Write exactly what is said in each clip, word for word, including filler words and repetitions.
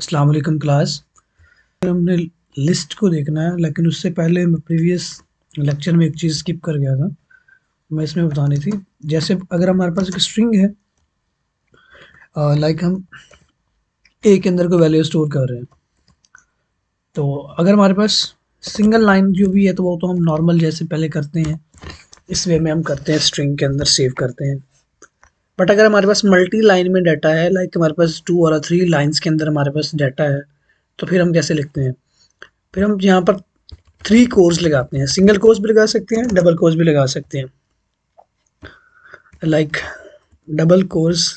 अस्सलाम वालेकुम क्लास। हमने लिस्ट को देखना है, लेकिन उससे पहले मैं प्रीवियस लेक्चर में एक चीज़ स्किप कर गया था, मैं इसमें बतानी थी। जैसे अगर हमारे पास एक स्ट्रिंग है, लाइक हम ए के अंदर को वैल्यू स्टोर कर रहे हैं, तो अगर हमारे पास सिंगल लाइन जो भी है तो वो तो हम नॉर्मल जैसे पहले करते हैं इस वे में हम करते हैं, स्ट्रिंग के अंदर सेव करते हैं। बट अगर हमारे पास मल्टी लाइन में डाटा है, लाइक हमारे पास टू और थ्री लाइंस के अंदर हमारे पास डाटा है, तो फिर हम कैसे लिखते हैं? फिर हम यहाँ पर थ्री कोट्स लगाते हैं, सिंगल कोट्स भी लगा सकते हैं, डबल कोट्स भी लगा सकते हैं। लाइक डबल कोट्स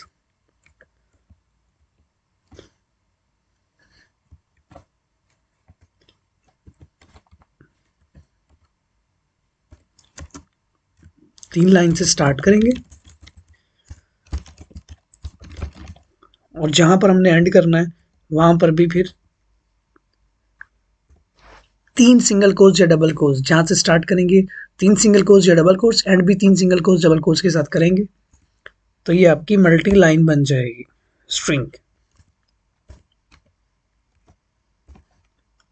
तीन लाइन से स्टार्ट करेंगे और जहां पर हमने एंड करना है वहां पर भी फिर तीन सिंगल कोट्स या डबल कोट्स, जहां से स्टार्ट करेंगे तीन सिंगल कोट्स या डबल कोट्स, एंड भी तीन सिंगल कोट्स डबल कोट्स के साथ करेंगे। तो ये आपकी मल्टी लाइन बन जाएगी स्ट्रिंग।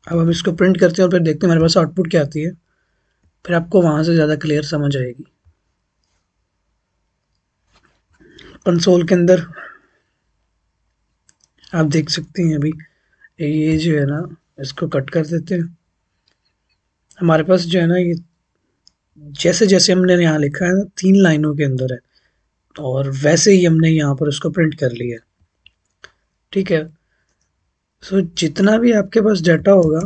अब हम इसको प्रिंट करते हैं और फिर देखते हैं हमारे पास आउटपुट क्या आती है, फिर आपको वहां से ज़्यादा क्लियर समझ आएगी। कंसोल के अंदर आप देख सकते हैं, अभी ये जो है ना इसको कट कर देते हैं। हमारे पास जो है ना ये जैसे जैसे हमने यहाँ लिखा है तीन लाइनों के अंदर है और वैसे ही हमने यहाँ पर उसको प्रिंट कर लिया है, ठीक है। सो जितना भी आपके पास डाटा होगा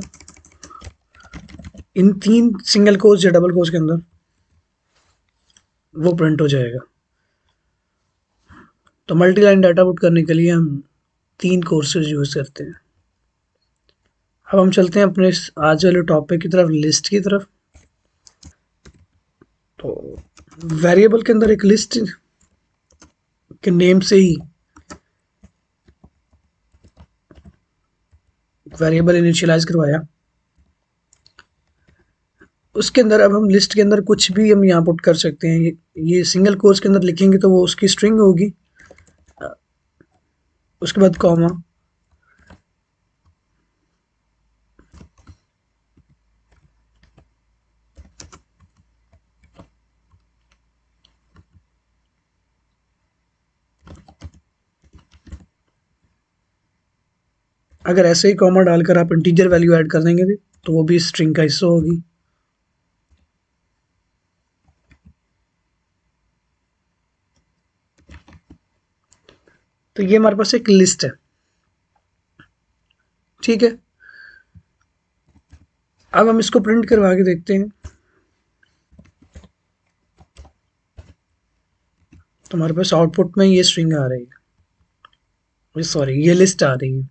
इन तीन सिंगल कोट्स या डबल कोट्स के अंदर वो प्रिंट हो जाएगा। तो मल्टी लाइन डाटा पुट करने के लिए हम तीन कोर्सेज यूज़ करते हैं। अब हम चलते हैं अपने आज वाले टॉपिक की तरफ, लिस्ट की तरफ। तो वेरिएबल के अंदर एक लिस्ट के नेम से ही वेरिएबल इनिशियलाइज करवाया, उसके अंदर अब हम लिस्ट के अंदर कुछ भी हम यहाँ पुट कर सकते हैं। ये, ये सिंगल कोट्स के अंदर लिखेंगे तो वो उसकी स्ट्रिंग होगी, उसके बाद कॉमा, अगर ऐसे ही कॉमा डालकर आप इंटीजर वैल्यू ऐड कर देंगे तो वो भी स्ट्रिंग का हिस्सा होगी। तो ये हमारे पास एक लिस्ट है, ठीक है। अब हम इसको प्रिंट करवा के देखते हैं। तो हमारे पास आउटपुट में ये स्ट्रिंग आ रही है, सॉरी ये लिस्ट आ रही है।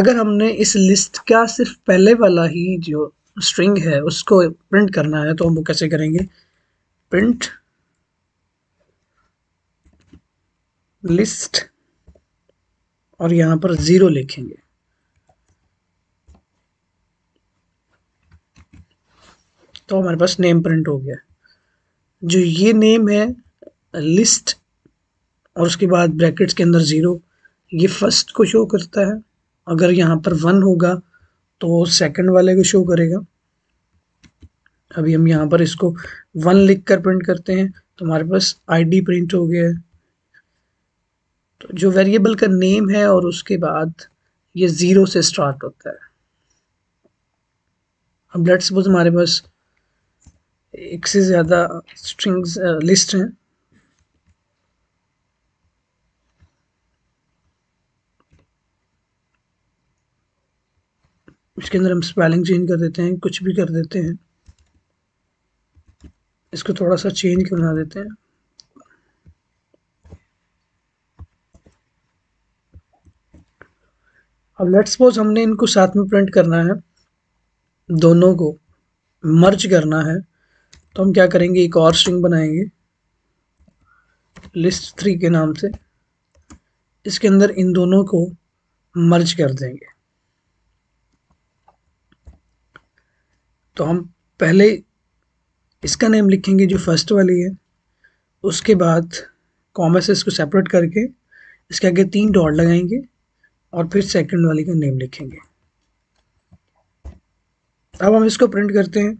अगर हमने इस लिस्ट का सिर्फ पहले वाला ही जो स्ट्रिंग है उसको प्रिंट करना है तो हम वो कैसे करेंगे? प्रिंट लिस्ट और यहां पर जीरो लिखेंगे। तो हमारे पास नेम प्रिंट हो गया, जो ये नेम है लिस्ट और उसके बाद ब्रैकेट्स के अंदर जीरो, ये फर्स्ट को शो करता है। अगर यहाँ पर वन होगा तो सेकंड वाले को शो करेगा। अभी हम यहाँ पर इसको वन लिखकर प्रिंट करते हैं तो हमारे पास आईडी प्रिंट हो गया है। तो जो वेरिएबल का नेम है और उसके बाद ये ज़ीरो से स्टार्ट होता है। अब लेट्स सपोज हमारे पास एक से ज़्यादा स्ट्रिंग्स लिस्ट हैं, इसके अंदर हम स्पेलिंग चेंज कर देते हैं, कुछ भी कर देते हैं, इसको थोड़ा सा चेंज कर बना देते हैं। अब लेट्स सपोज हमने इनको साथ में प्रिंट करना है, दोनों को मर्ज करना है, तो हम क्या करेंगे? एक और स्ट्रिंग बनाएंगे लिस्ट थ्री के नाम से, इसके अंदर इन दोनों को मर्ज कर देंगे। तो हम पहले इसका नेम लिखेंगे जो फर्स्ट वाली है, उसके बाद कॉमा से इसको सेपरेट करके इसके आगे तीन डॉट लगाएंगे और फिर सेकंड वाली का नेम लिखेंगे। अब हम इसको प्रिंट करते हैं,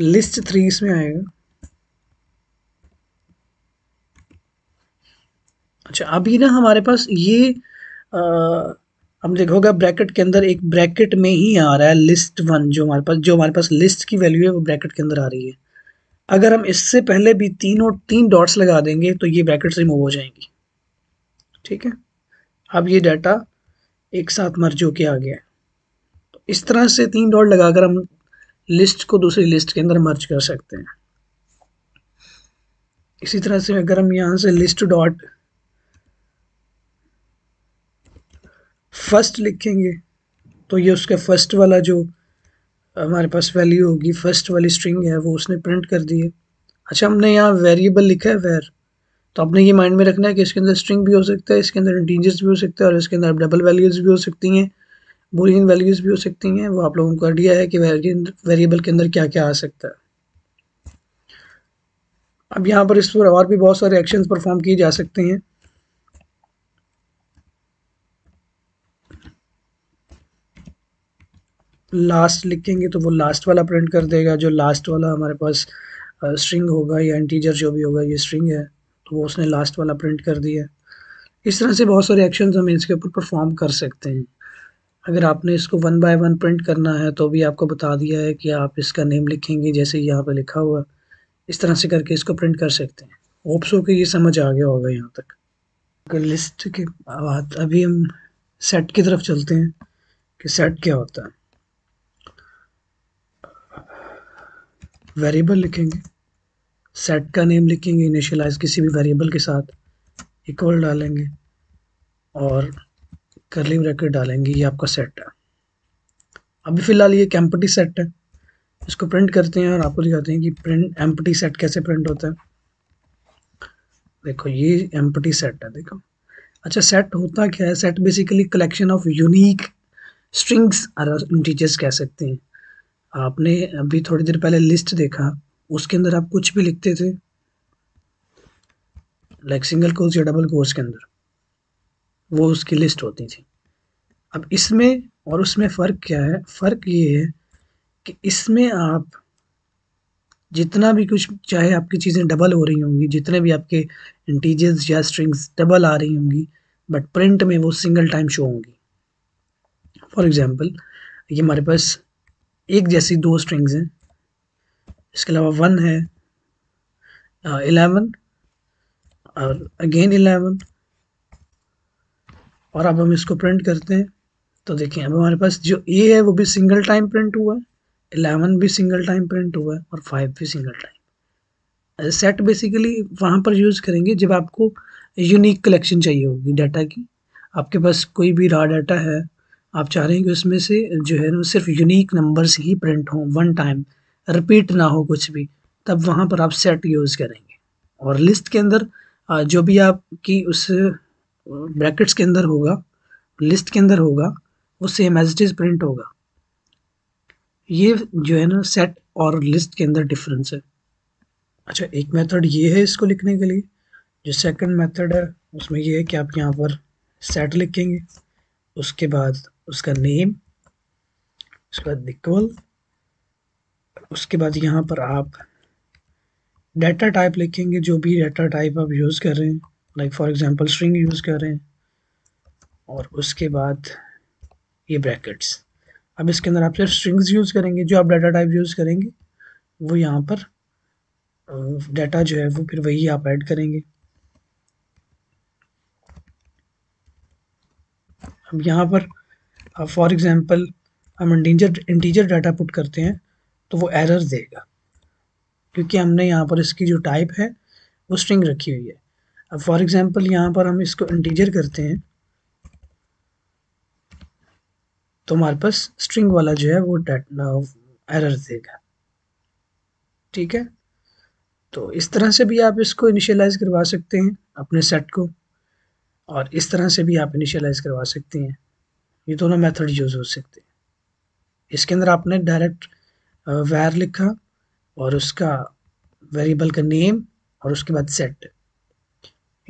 लिस्ट थ्री इसमें आएगा। अच्छा, अभी ना हमारे पास ये हम देखोगा ब्रैकेट के अंदर एक ब्रैकेट में ही आ रहा है लिस्ट वन, जो हमारे पास जो हमारे पास लिस्ट की वैल्यू है वो ब्रैकेट के अंदर आ रही है। अगर हम इससे पहले भी तीन और तीन डॉट्स लगा देंगे तो ये ब्रैकेट्स रिमूव हो जाएंगी। ठीक है, अब ये डाटा एक साथ मर्ज होके आ गया है। तो इस तरह से तीन डॉट लगाकर हम लिस्ट को दूसरी लिस्ट के अंदर मर्ज कर सकते हैं। इसी तरह से अगर हम यहाँ से लिस्ट डॉट फर्स्ट लिखेंगे तो ये उसका फर्स्ट वाला जो हमारे पास वैल्यू होगी, फर्स्ट वाली स्ट्रिंग है, वो उसने प्रिंट कर दी है। अच्छा, हमने यहाँ वेरिएबल लिखा है वेर, तो आपने ये माइंड में रखना है कि इसके अंदर स्ट्रिंग भी हो सकता है, इसके अंदर इंटीजर्स भी हो सकते हैं और इसके अंदर डबल वैल्यूज़ भी हो सकती हैं, बूलियन वैल्यूज़ भी हो सकती हैं। वो आप लोगों को आइडिया है कि वेरिएबल के अंदर क्या क्या आ सकता है। अब यहाँ पर इस पर और भी बहुत सारे एक्शंस परफॉर्म किए जा सकते हैं। लास्ट लिखेंगे तो वो लास्ट वाला प्रिंट कर देगा, जो लास्ट वाला हमारे पास स्ट्रिंग होगा या इंटीजर जो भी होगा, ये स्ट्रिंग है तो वो उसने लास्ट वाला प्रिंट कर दिया। इस तरह से बहुत सारे एक्शंस हम इसके ऊपर परफॉर्म कर सकते हैं। अगर आपने इसको वन बाय वन प्रिंट करना है तो भी आपको बता दिया है कि आप इसका नेम लिखेंगे जैसे यहाँ पर लिखा हुआ, इस तरह से करके इसको प्रिंट कर सकते हैं। होप्स हो कि ये समझ आ गया होगा यहाँ तक। अगर लिस्ट के बाद अभी हम सेट की तरफ चलते हैं कि सेट क्या होता है। वेरिएबल लिखेंगे, सेट का नेम लिखेंगे, इनिशियलाइज किसी भी वेरिएबल के साथ इक्वल डालेंगे और कर्ली ब्रैकेट डालेंगे। ये आपका सेट है। अभी फ़िलहाल ये एम्प्टी सेट है, इसको प्रिंट करते हैं और आपको दिखाते हैं कि प्रिंट एम्प्टी सेट कैसे प्रिंट होता है। देखो ये एम्प्टी सेट है, देखो। अच्छा, सेट होता क्या है? Set basically collection of unique strings और इंटीजर्स कह सकते हैं। आपने अभी थोड़ी देर पहले लिस्ट देखा, उसके अंदर आप कुछ भी लिखते थे, लाइक सिंगल कोट्स या डबल कोट्स के अंदर, वो उसकी लिस्ट होती थी। अब इसमें और उसमें फ़र्क क्या है? फ़र्क ये है कि इसमें आप जितना भी कुछ, चाहे आपकी चीज़ें डबल हो रही होंगी, जितने भी आपके इंटीजर्स या स्ट्रिंग्स डबल आ रही होंगी, बट प्रिंट में वो सिंगल टाइम शो होंगी। फॉर एग्ज़ाम्पल, ये हमारे पास एक जैसी दो स्ट्रिंग्स हैं, इसके अलावा वन है, इलेवन और अगेन इलेवन, और अब हम इसको प्रिंट करते हैं तो देखें अब हमारे पास जो ए है वो भी सिंगल टाइम प्रिंट हुआ है, इलेवन भी सिंगल टाइम प्रिंट हुआ है और फाइव भी सिंगल टाइम। सेट बेसिकली वहाँ पर यूज़ करेंगे जब आपको यूनिक कलेक्शन चाहिए होगी डाटा की। आपके पास कोई भी रॉ डाटा है, आप चाह रहे हैं कि उसमें से जो है ना सिर्फ यूनिक नंबर्स ही प्रिंट हों, वन टाइम रिपीट ना हो कुछ भी, तब वहाँ पर आप सेट यूज़ करेंगे। और लिस्ट के अंदर जो भी आपकी उस ब्रैकेट्स के अंदर होगा, लिस्ट के अंदर होगा, वो same as it is print होगा। ये जो है ना सेट और लिस्ट के अंदर डिफरेंस है। अच्छा, एक मेथड ये है इसको लिखने के लिए, जो सेकंड मेथड है उसमें ये है कि आप यहाँ पर सेट लिखेंगे, उसके बाद उसका नेम, उसके बाद इक्वल, उसके बाद यहाँ पर आप डाटा टाइप लिखेंगे, जो भी डाटा टाइप आप यूज़ कर रहे हैं, like for example string use कर रहे हैं, और उसके बाद ये ब्रैकेट्स। अब इसके अंदर आप सिर्फ स्ट्रिंग्स यूज़ करेंगे, जो आप डाटा टाइप यूज़ करेंगे वो यहाँ पर डाटा जो है वो फिर वही आप ऐड करेंगे। अब यहाँ पर फॉर एग्ज़ाम्पल हम इंटीजर इंटीजर डाटा पुट करते हैं तो वो एरर देगा, क्योंकि हमने यहाँ पर इसकी जो टाइप है वो स्ट्रिंग रखी हुई है। अब फॉर एग्ज़ाम्पल यहाँ पर हम इसको इंटीजर करते हैं तो हमारे पास स्ट्रिंग वाला जो है वो डाटा एरर देगा। ठीक है, तो इस तरह से भी आप इसको इनिशियलाइज करवा सकते हैं अपने सेट को, और इस तरह से भी आप इनिशियलाइज़ करवा सकते हैं। ये दोनों मेथड यूज़ हो सकते हैं। इसके अंदर आपने डायरेक्ट वेर लिखा और उसका वेरिएबल का नेम और उसके बाद सेट।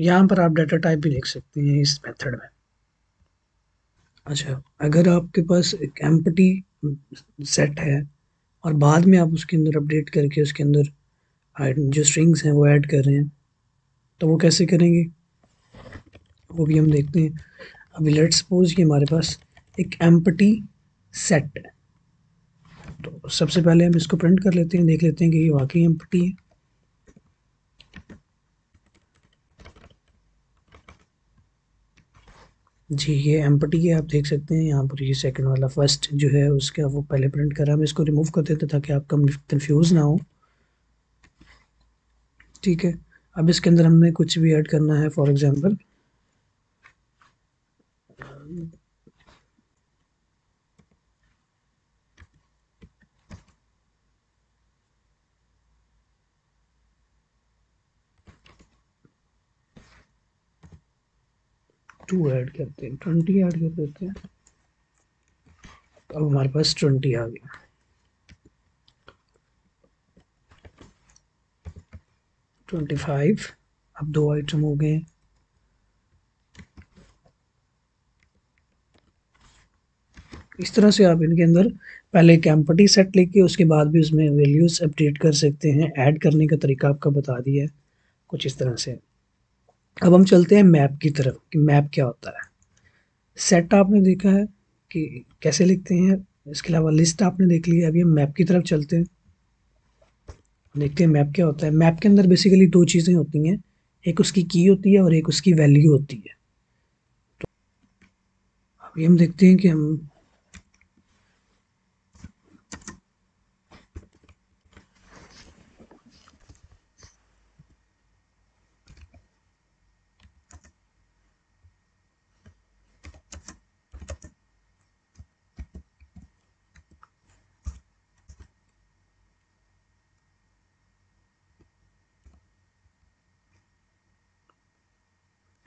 यहाँ पर आप डाटा टाइप भी देख सकते हैं इस मेथड में। अच्छा, अगर आपके पास एक एम्प्टी सेट है और बाद में आप उसके अंदर अपडेट करके उसके अंदर जो स्ट्रिंग्स हैं वो ऐड कर रहे हैं, तो वो कैसे करेंगे वो भी हम देखते हैं। अभी लेट्स सपोज कि हमारे पास एक एम्प्टी सेट है, तो सबसे पहले हम इसको प्रिंट कर लेते हैं, देख लेते हैं कि ये वाकई एम्प्टी है। जी, ये एम्प्टी है, आप देख सकते हैं यहाँ पर। ये सेकंड वाला फर्स्ट जो है उसका वो पहले प्रिंट करा, हम इसको रिमूव कर देते ताकि आप कंफ्यूज ना हो। ठीक है, अब इसके अंदर हमने कुछ भी ऐड करना है, फॉर एग्जांपल टू ऐड करते हैं, ट्वेंटी ऐड कर देते हैं। अब हमारे पास ट्वेंटी आ गया। ट्वेंटी फाइव, अब दो आइटम हो गए। इस तरह से आप इनके अंदर पहले एक एम्प्टी सेट लेके उसके बाद भी उसमें वैल्यूज अपडेट कर सकते हैं। ऐड करने का तरीका आपका बता दिया है कुछ इस तरह से। अब हम चलते हैं मैप की तरफ कि मैप क्या होता है। सेट आपने देखा है कि कैसे लिखते हैं, इसके अलावा लिस्ट आपने देख ली है। अभी हम मैप की तरफ चलते हैं, देखते हैं मैप क्या होता है। मैप के अंदर बेसिकली दो चीज़ें होती हैं, एक उसकी की होती है और एक उसकी वैल्यू होती है। तो अभी हम देखते हैं कि हम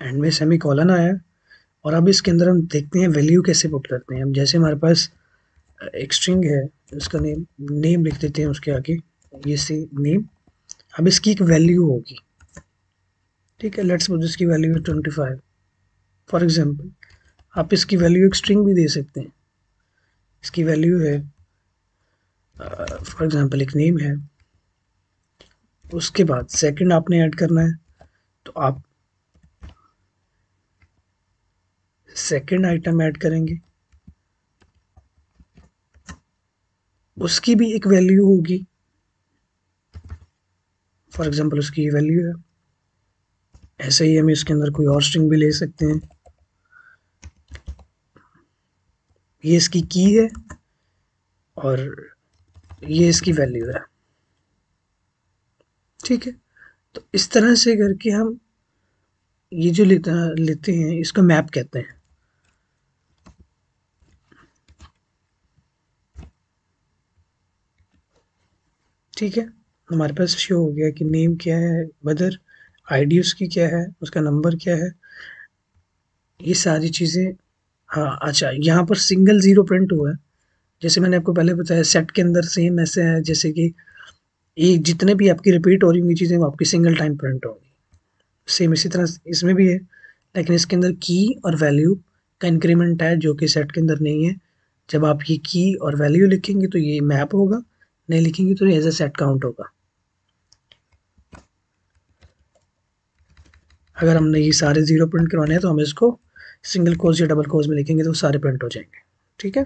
एंड में सेमी कॉलन आया और अब इसके अंदर हम देखते हैं वैल्यू कैसे पुट करते हैं। हम जैसे हमारे पास एक स्ट्रिंग है, उसका नेम नेम लिख देते हैं उसके आगे, ये सी नेम। अब इसकी एक वैल्यू होगी, ठीक है। लेट्स सपोज इसकी वैल्यू है ट्वेंटी फाइव फॉर एग्जांपल। आप इसकी वैल्यू एक स्ट्रिंग भी दे सकते हैं। इसकी वैल्यू है फॉर एग्ज़ाम्पल एक नेम है, उसके बाद सेकेंड आपने ऐड करना है, तो आप सेकेंड आइटम ऐड करेंगे, उसकी भी एक वैल्यू होगी। फॉर एग्जांपल उसकी वैल्यू है। ऐसे ही हम इसके अंदर कोई और स्ट्रिंग भी ले सकते हैं। ये इसकी की है और ये इसकी वैल्यू है, ठीक है। तो इस तरह से करके हम ये जो लेता लेते हैं इसको मैप कहते हैं। ठीक है, हमारे पास शो हो गया कि नेम क्या है, बदर आईडी उसकी क्या है, उसका नंबर क्या है, ये सारी चीज़ें। हाँ, अच्छा, यहाँ पर सिंगल ज़ीरो प्रिंट हुआ है। जैसे मैंने आपको पहले बताया सेट के अंदर सेम ऐसे है, जैसे कि ये जितने भी आपकी रिपीट हो रही होंगी चीज़ें वो आपकी सिंगल टाइम प्रिंट होगी। सेम इसी तरह इसमें भी है, लेकिन इसके अंदर की और वैल्यू का इंक्रीमेंट है जो कि सेट के अंदर नहीं है। जब आप ये की और वैल्यू लिखेंगे तो ये मैप होगा, नहीं लिखेंगे तो ये एज ए सेट काउंट होगा। अगर हमने ये सारे जीरो प्रिंट करवाने हैं तो हम इसको सिंगल कोज या डबल कोज में लिखेंगे तो वो सारे प्रिंट हो जाएंगे, ठीक है।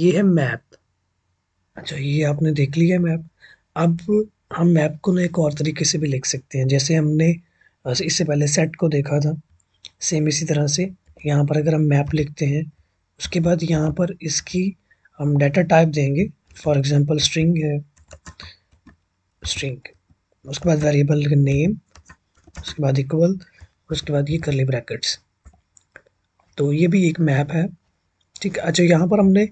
ये है मैप। अच्छा, ये आपने देख लिया है मैप। अब हम मैप को ना एक और तरीके से भी लिख सकते हैं। जैसे हमने इससे पहले सेट को देखा था, सेम इसी तरह से यहाँ पर अगर हम मैप लिखते हैं, उसके बाद यहाँ पर इसकी हम डाटा टाइप देंगे। फॉर एग्जांपल स्ट्रिंग है, स्ट्रिंग, उसके बाद वेरिएबल का नेम, उसके बाद इक्वल, उसके बाद ये करली ब्रैकेट्स। तो ये भी एक मैप है, ठीक है। अच्छा, यहाँ पर हमने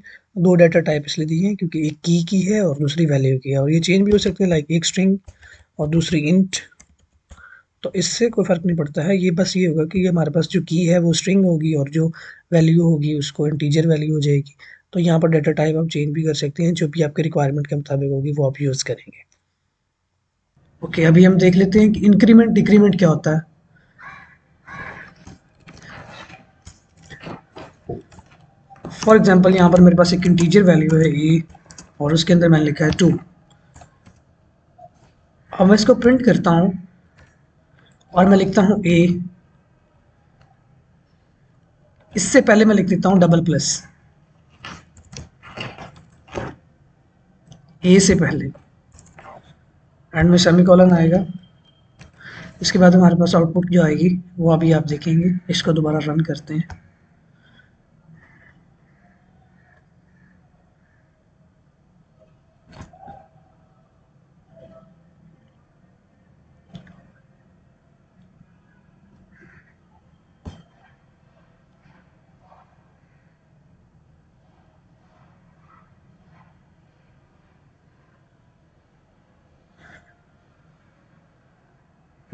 दो डाटा टाइप इसलिए दिए हैं क्योंकि एक की की है और दूसरी वैल्यू की है, और ये चेंज भी हो सकते हैं, लाइक एक स्ट्रिंग और दूसरी इंट। तो इससे कोई फ़र्क नहीं पड़ता है। ये बस ये होगा कि ये हमारे पास जो की है वो स्ट्रिंग होगी और जो वैल्यू होगी उसको इंटीजर वैल्यू हो जाएगी। तो यहाँ पर डाटा टाइप आप चेंज भी कर सकते हैं, जो भी आपके रिक्वायरमेंट के मुताबिक होगी वो आप यूज़ करेंगे। ओके okay, अभी हम देख लेते हैं कि इंक्रीमेंट डिक्रीमेंट क्या होता है। फॉर एग्जाम्पल यहाँ पर मेरे पास एक इंटीजर वैल्यू है ए और उसके अंदर मैंने लिखा है टू। अब मैं इसको प्रिंट करता हूँ और मैं लिखता हूँ ए, इससे पहले मैं लिख देता हूँ डबल प्लस ए से पहले, एंड में सेमीकोलन आएगा। इसके बाद हमारे पास आउटपुट जो आएगी वो अभी आप देखेंगे। इसको दोबारा रन करते हैं।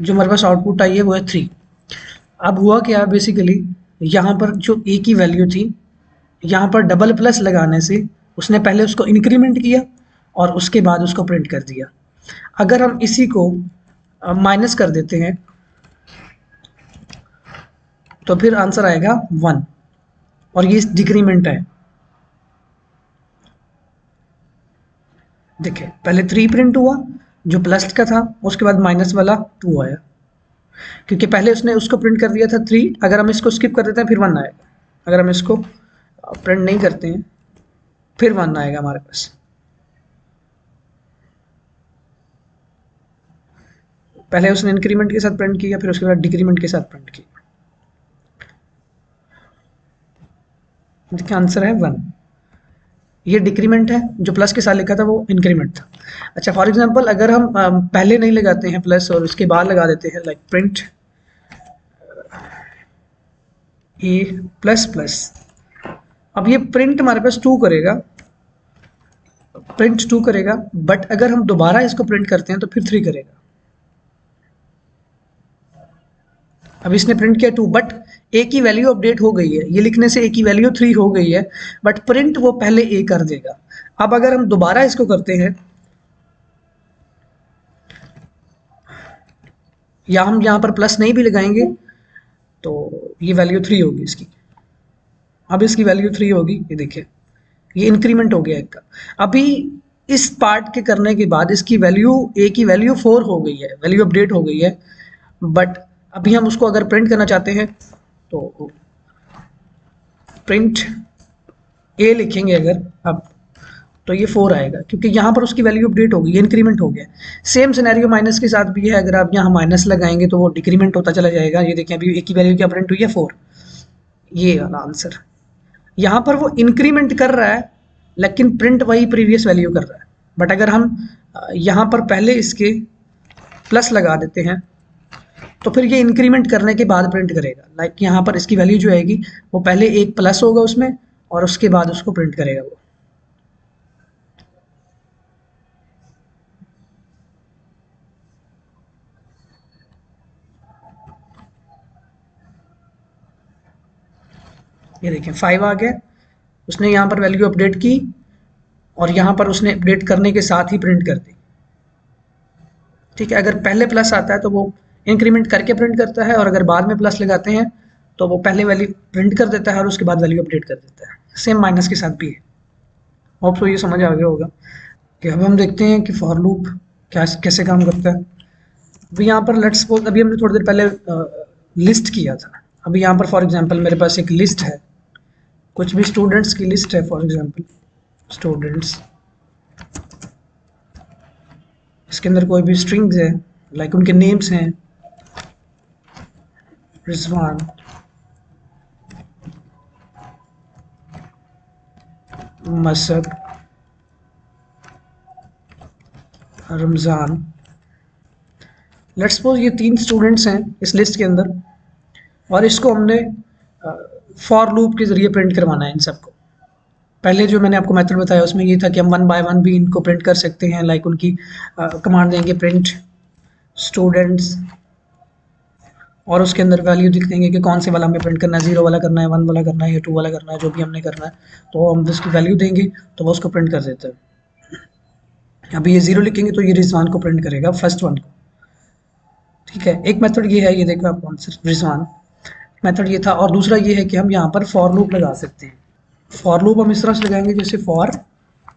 जो हमारे पास आउटपुट आई है वो है थ्री। अब हुआ क्या, बेसिकली यहाँ पर जो ए की वैल्यू थी, यहाँ पर डबल प्लस लगाने से उसने पहले उसको इंक्रीमेंट किया और उसके बाद उसको प्रिंट कर दिया। अगर हम इसी को माइनस कर देते हैं तो फिर आंसर आएगा वन, और ये डिक्रीमेंट है। देखिए, पहले थ्री प्रिंट हुआ जो प्लस का था, उसके बाद माइनस वाला टू आया, क्योंकि पहले उसने उसको प्रिंट कर दिया था थ्री। अगर हम इसको स्किप कर देते हैं फिर वन आएगा, अगर हम इसको प्रिंट नहीं करते हैं फिर वन आएगा हमारे पास। पहले उसने इंक्रीमेंट के साथ प्रिंट किया, फिर उसके बाद डिक्रीमेंट के साथ प्रिंट किया। देखिए आंसर है वन। ये डिक्रीमेंट है, जो प्लस के साथ लिखा था वो इंक्रीमेंट था। अच्छा, फॉर एग्जांपल अगर हम पहले नहीं लगाते हैं प्लस और उसके बाद लगा देते हैं, like print a plus plus. अब ये प्रिंट हमारे पास टू करेगा, प्रिंट टू करेगा, बट अगर हम दोबारा इसको प्रिंट करते हैं तो फिर थ्री करेगा। अब इसने प्रिंट किया टू, बट ए की वैल्यू अपडेट हो गई है। ये लिखने से ए की वैल्यू थ्री हो गई है, बट प्रिंट वो पहले ए कर देगा। अब अगर हम दोबारा इसको करते हैं, या हम यहाँ पर प्लस नहीं भी लगाएंगे तो ये वैल्यू थ्री होगी इसकी। अब इसकी वैल्यू थ्री होगी। ये देखिए, ये इंक्रीमेंट हो गया इसका। अभी इस पार्ट के करने के बाद इसकी वैल्यू, ए की वैल्यू फोर हो गई है, वैल्यू अपडेट हो गई है। बट अभी हम उसको अगर प्रिंट करना चाहते हैं तो प्रिंट ए लिखेंगे अगर अब, तो ये फोर आएगा, क्योंकि यहाँ पर उसकी वैल्यू अपडेट होगी, ये इंक्रीमेंट हो गया। सेम सिनेरियो माइनस के साथ भी है, अगर आप यहाँ माइनस लगाएंगे तो वो डिक्रीमेंट होता चला जाएगा। ये देखें, अभी ए की वैल्यू क्या प्रिंट हुई है, फोर। ये वाला आंसर, यहाँ पर वो इंक्रीमेंट कर रहा है लेकिन प्रिंट वही प्रीवियस वैल्यू कर रहा है। बट अगर हम यहाँ पर पहले इसके प्लस लगा देते हैं तो फिर ये इंक्रीमेंट करने के बाद प्रिंट करेगा। लाइक like यहाँ पर इसकी वैल्यू जो आएगी वो पहले एक प्लस होगा उसमें, और उसके बाद उसको प्रिंट करेगा वो। ये देखें, फाइव आ गया। उसने यहाँ पर वैल्यू अपडेट की और यहाँ पर उसने अपडेट करने के साथ ही प्रिंट कर दी। ठीक है, अगर पहले प्लस आता है तो वो इंक्रीमेंट करके प्रिंट करता है, और अगर बाद में प्लस लगाते हैं तो वो पहले वैल्यू प्रिंट कर देता है और उसके बाद वैल्यू अपडेट कर देता है। सेम माइनस के साथ भी है। होप सो ये समझ आ गया होगा। कि अब हम देखते हैं कि फॉर लूप क्या कैसे काम करता है। अभी यहाँ पर लेट्स सपोज, अभी हमने थोड़ी देर पहले लिस्ट किया था। अभी यहाँ पर फॉर एग्जाम्पल मेरे पास एक लिस्ट है, कुछ भी स्टूडेंट्स की लिस्ट है। फॉर एग्जाम्पल स्टूडेंट्स, इसके अंदर कोई भी स्ट्रिंग्स है, लाइक उनके नेम्स हैं रिजवान, मसद, रमज़ान। लेट्स सपोज ये तीन स्टूडेंट्स हैं इस लिस्ट के अंदर, और इसको हमने फॉर लूप के ज़रिए प्रिंट करवाना है इन सबको। पहले जो मैंने आपको मेथड बताया उसमें ये था कि हम वन बाय वन भी इनको प्रिंट कर सकते हैं। लाइक उनकी कमांड देंगे प्रिंट स्टूडेंट्स, और उसके अंदर वैल्यू दिख देंगे कि कौन से वाला हमें प्रिंट करना है, जीरो वाला करना है, वन वाला करना है, या टू वाला करना है, जो भी हमने करना है। तो हम उसकी वैल्यू देंगे तो वो उसको प्रिंट कर देते हैं। अभी ये जीरो लिखेंगे तो ये रिजवान को प्रिंट करेगा, फर्स्ट वन को। ठीक है, एक मेथड ये है, ये देखो आप आंसर रिजवान, मेथड ये था। और दूसरा ये है कि हम यहाँ पर फॉर लूप लगा सकते हैं। फॉर लूप हम इस तरह से लगाएंगे, जैसे फॉर,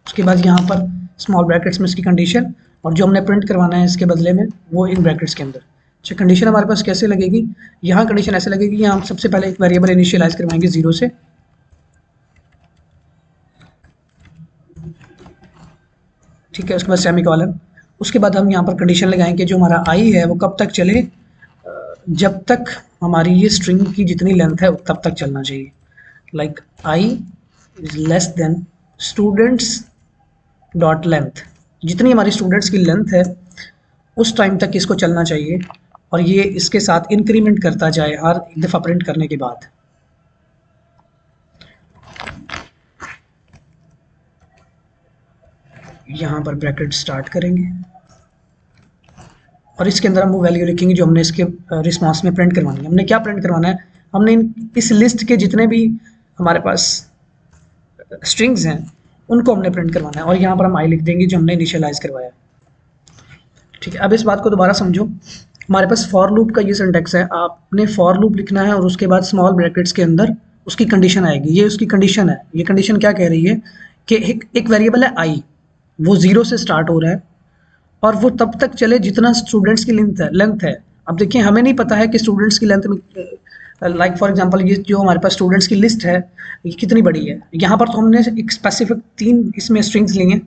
उसके बाद यहाँ पर स्मॉल ब्रैकेट्स में इसकी कंडीशन, और जो हमने प्रिंट करवाना है इसके बदले में वो इन ब्रैकेट्स के अंदर। अच्छा, कंडीशन हमारे पास कैसे लगेगी? यहाँ कंडीशन ऐसे लगेगी, यहाँ हम सबसे पहले एक वेरिएबल इनिशियलाइज करवाएंगे जीरो से, ठीक है, उसके बाद सेमीकॉलन। उसके बाद हम यहाँ पर कंडीशन लगाएंगे जो हमारा आई है वो कब तक चले? जब तक हमारी ये स्ट्रिंग की जितनी लेंथ है तब तक चलना चाहिए। Like I is less than students dot length, जितनी हमारी स्टूडेंट्स की लेंथ है उस टाइम तक इसको चलना चाहिए, और ये इसके साथ इंक्रीमेंट करता जाए हर एक दफ़ा प्रिंट करने के बाद। यहाँ पर ब्रैकेट स्टार्ट करेंगे और इसके अंदर हम वो वैल्यू लिखेंगे जो हमने इसके रिस्पांस में प्रिंट करवानी है। हमने क्या प्रिंट करवाना है? हमने इस लिस्ट के जितने भी हमारे पास स्ट्रिंग्स हैं उनको हमने प्रिंट करवाना है, और यहाँ पर हम आई लिख देंगे जो हमने इनिशियलाइज करवाया। ठीक है, अब इस बात को दोबारा समझो। हमारे पास फॉर लूप का ये सिंटेक्स है, आपने फॉर लूप लिखना है और उसके बाद स्मॉल ब्रैकेट्स के अंदर उसकी कंडीशन आएगी। ये उसकी कंडीशन है। ये कंडीशन क्या कह रही है कि एक, एक वेरिएबल है आई, वो ज़ीरो से स्टार्ट हो रहा है और वो तब तक चले जितना स्टूडेंट्स की लेंथ है लेंथ है अब देखिए, हमें नहीं पता है कि स्टूडेंट्स की लेंथ में, लाइक फॉर एग्जांपल ये जो हमारे पास स्टूडेंट्स की लिस्ट है ये कितनी बड़ी है। यहाँ पर तो हमने एक स्पेसिफिक तीन इसमें स्ट्रिंग्स ली हैं,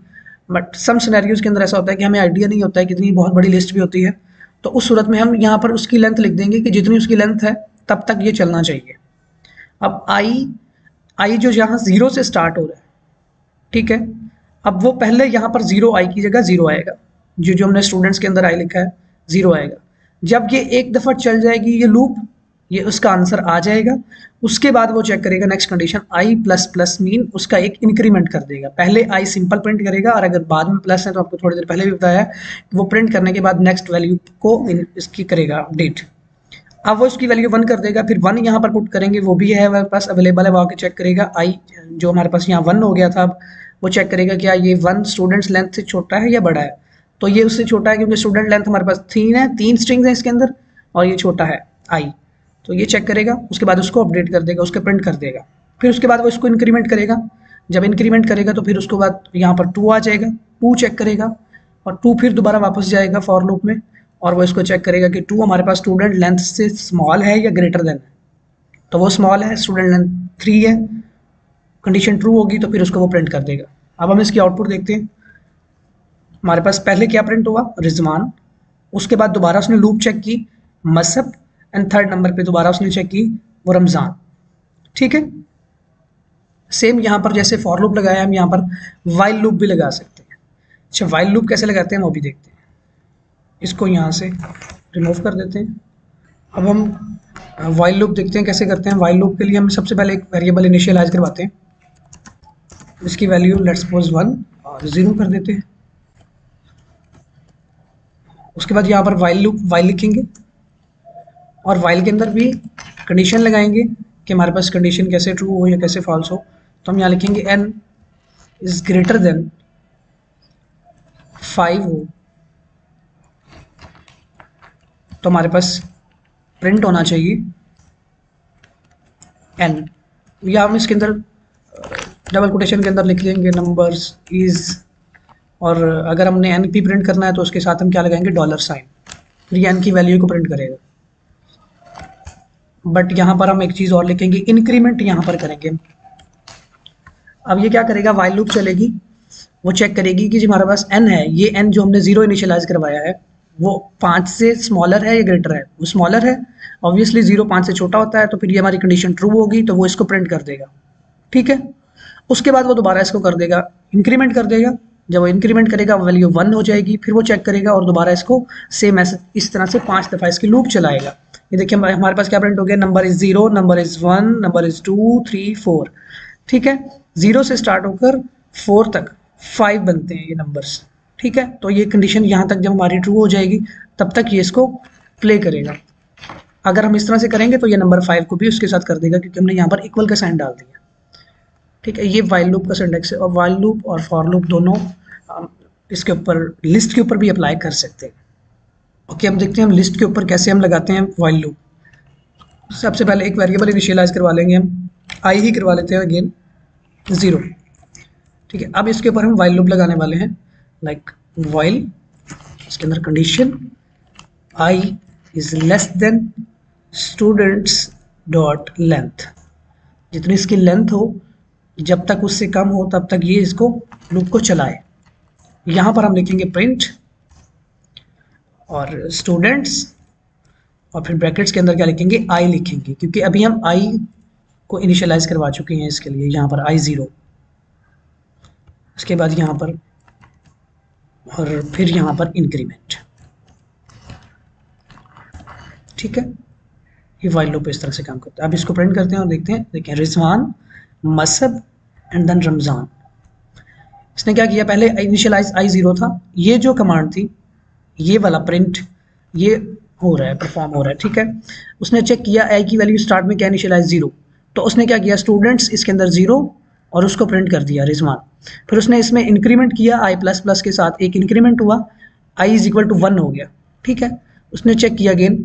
बट सम सिनेरियोज़ के अंदर ऐसा होता है कि हमें आइडिया नहीं होता है, कितनी बहुत बड़ी लिस्ट भी होती है। तो उस सूरत में हम यहाँ पर उसकी लेंथ लिख देंगे कि जितनी उसकी लेंथ है तब तक ये चलना चाहिए। अब आई आई जो यहाँ ज़ीरो से स्टार्ट हो रहा है, ठीक है, अब वो पहले यहाँ पर जीरो आई की जगह ज़ीरो आएगा, जो जो हमने स्टूडेंट्स के अंदर आई लिखा है ज़ीरो आएगा। जब ये एक दफ़ा चल जाएगी ये लूप, ये उसका आंसर आ जाएगा। उसके बाद वो चेक करेगा next condition I plus plus mean, उसका एक इंक्रीमेंट कर देगा। पहले आई सिंपल प्रिंट करेगा, और अगर बाद में प्लस है तो आपको थोड़ी देर पहले भी बताया वो प्रिंट करने के बाद नेक्स्ट वैल्यू को इसकी करेगा अपडेट। अब वो उसकी वैल्यू वन कर देगा, फिर वन यहाँ पर पुट करेंगे, वो भी है हमारे पास अवेलेबल है, वो आके चेक करेगा आई जो हमारे पास यहाँ वन हो गया था, अब वो चेक करेगा क्या ये वन स्टूडेंट्स लेंथ से छोटा है या बड़ा है। तो ये उससे छोटा है क्योंकि स्टूडेंट लेंथ हमारे पास तीन है, तीन स्ट्रिंग्स हैं इसके अंदर और ये छोटा है आई, तो ये चेक करेगा, उसके बाद उसको अपडेट कर देगा, उसके प्रिंट कर देगा। फिर उसके बाद वो इसको इंक्रीमेंट करेगा, जब इंक्रीमेंट करेगा तो फिर उसके बाद यहाँ पर टू आ जाएगा, टू चेक करेगा और टू फिर दोबारा वापस जाएगा फॉर लूप में, और वो इसको चेक करेगा कि टू हमारे पास स्टूडेंट लेंथ से स्मॉल है या ग्रेटर देन है। तो वो स्मॉल है, स्टूडेंट लेंथ थ्री है, कंडीशन ट्रू होगी तो फिर उसको वो प्रिंट कर देगा। अब हम इसकी आउटपुट देखते हैं। हमारे पास पहले क्या प्रिंट हुआ? रिजवान। उसके बाद दोबारा उसने लूप चेक की, मसब, एंड थर्ड नंबर पे दोबारा उसने चेक की वो रमज़ान। ठीक है, सेम यहाँ पर जैसे फॉर लूप लगाया हम यहाँ पर वाइल लूप भी लगा सकते हैं। अच्छा, वाइल लूप कैसे लगाते हैं वो भी देखते हैं। इसको यहाँ से रिमूव कर देते हैं। अब हम वाइल लूप देखते हैं कैसे करते हैं। वाइल लूप के लिए हम सबसे पहले एक वेरिएबल इनिशियलाइज करवाते हैं, इसकी वैल्यू लेट्स सपोज वन और ज़ीरो कर देते हैं। उसके बाद यहाँ पर वाइल लूप वाइल लिखेंगे और वाइल के अंदर भी कंडीशन लगाएंगे कि हमारे पास कंडीशन कैसे ट्रू हो या कैसे फॉल्स हो। तो हम यहाँ लिखेंगे n is greater than five हो तो हमारे पास प्रिंट होना चाहिए एन, या हम इसके अंदर डबल कोटेशन के अंदर लिख लेंगे नंबर्स इज़, और अगर हमने एन भी प्रिंट करना है तो उसके साथ हम क्या लगाएंगे डॉलर साइन, फिर ये एन की वैल्यू को प्रिंट करेगा। बट यहाँ पर हम एक चीज़ और लिखेंगे, इंक्रीमेंट यहाँ पर करेंगे। अब ये क्या करेगा? वाइल लूप चलेगी, वो चेक करेगी कि जो हमारे पास एन है, ये एन जो हमने ज़ीरो इनिशियलाइज करवाया है वो पाँच से स्मॉलर है या ग्रेटर है? वो स्मॉलर है, ऑब्वियसली ज़ीरो पाँच से छोटा होता है तो फिर ये हमारी कंडीशन ट्रू होगी, तो वो इसको प्रिंट कर देगा। ठीक है, उसके बाद वो दोबारा इसको कर देगा, इंक्रीमेंट कर देगा। जब वो इंक्रीमेंट करेगा वैल्यू वन हो जाएगी, फिर वो चेक करेगा और दोबारा इसको सेम ऐसे इस तरह से पांच दफ़ा इसकी लूप चलाएगा। ये देखिए हमारे पास क्या प्रिंट हो गया, number is zero, number is one, number is two, three, four. ठीक है, ज़ीरो से स्टार्ट होकर फोर तक फाइव बनते हैं ये नंबर्स। ठीक है, तो ये कंडीशन यहाँ तक जब हमारी ट्रू हो जाएगी तब तक ये इसको प्ले करेगा। अगर हम इस तरह से करेंगे तो ये नंबर फाइव को भी उसके साथ कर देगा क्योंकि हमने यहाँ पर इक्वल का साइन डाल दिया। ठीक है, ये वाइल लूप का सिंटेक्स है, और वाइल लूप और फॉर लूप दोनों इसके ऊपर लिस्ट के ऊपर भी अप्लाई कर सकते हैं। ओके, हम देखते हैं हम लिस्ट के ऊपर कैसे हम लगाते हैं वाइल लूप। सबसे पहले एक वेरिएबल इनिशियलाइज करवा लेंगे, हम आई ही करवा लेते हैं अगेन ज़ीरो। ठीक है, अब इसके ऊपर हम वाइल लूप लगाने वाले हैं। लाइक वाइल, इसके अंदर condition i is less than students dot length, जितनी इसकी लेंथ हो जब तक उससे कम हो तब तक ये इसको लूप को चलाए। यहाँ पर हम लिखेंगे प्रिंट और स्टूडेंट्स और फिर ब्रैकेट्स के अंदर क्या लिखेंगे, आई लिखेंगे, क्योंकि अभी हम आई को इनिशियलाइज करवा चुके हैं। इसके लिए यहाँ पर आई ज़ीरो, उसके बाद यहाँ पर और फिर यहाँ पर इंक्रीमेंट। ठीक है, ये वाइल लूप इस तरह से काम करता है। अब इसको प्रिंट करते हैं और देखते हैं। देखिए रिजवान, मसब एंड देन रमज़ान। इसने क्या किया, पहले इनिशियलाइज आई ज़ीरो था, ये जो कमांड थी ये वाला प्रिंट ये हो रहा है, परफॉर्म हो रहा है। ठीक है, उसने चेक किया आई की वैल्यू स्टार्ट में क्या इनिशियलाइज ज़ीरो, तो उसने क्या किया स्टूडेंट्स इसके अंदर ज़ीरो और उसको प्रिंट कर दिया रिजवान। फिर उसने इसमें इंक्रीमेंट किया आई प्लस प्लस के साथ, एक इंक्रीमेंट हुआ i is equal to one हो गया। ठीक है, उसने चेक किया अगेन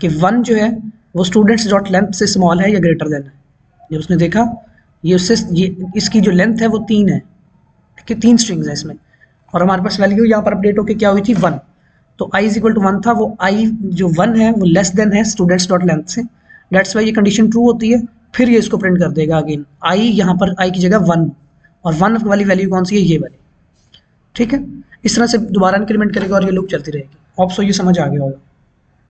कि वन जो है वो स्टूडेंट्स डॉट लेंथ से स्मॉल है या ग्रेटर देन है। जब उसने देखा ये उससे ये इसकी जो लेंथ है वो तीन है, कि तीन स्ट्रिंग्स है इसमें और हमारे पास वैल्यू यहाँ पर अपडेट होकर क्या हुई थी, वन। तो i is equal to one था, वो आई जो वन है वो लेस देन है स्टूडेंट्स डॉट लेंथ से, डेट्स वाई ये कंडीशन ट्रू होती है। फिर ये इसको प्रिंट कर देगा अगेन आई, यहाँ पर आई की जगह वन, और वन वाली वैल्यू कौन सी है, ये वाली। ठीक है, इस तरह से दोबारा इंक्रीमेंट करेगा और ये लूप चलती रहेगी। आपको ये समझ आ गया होगा।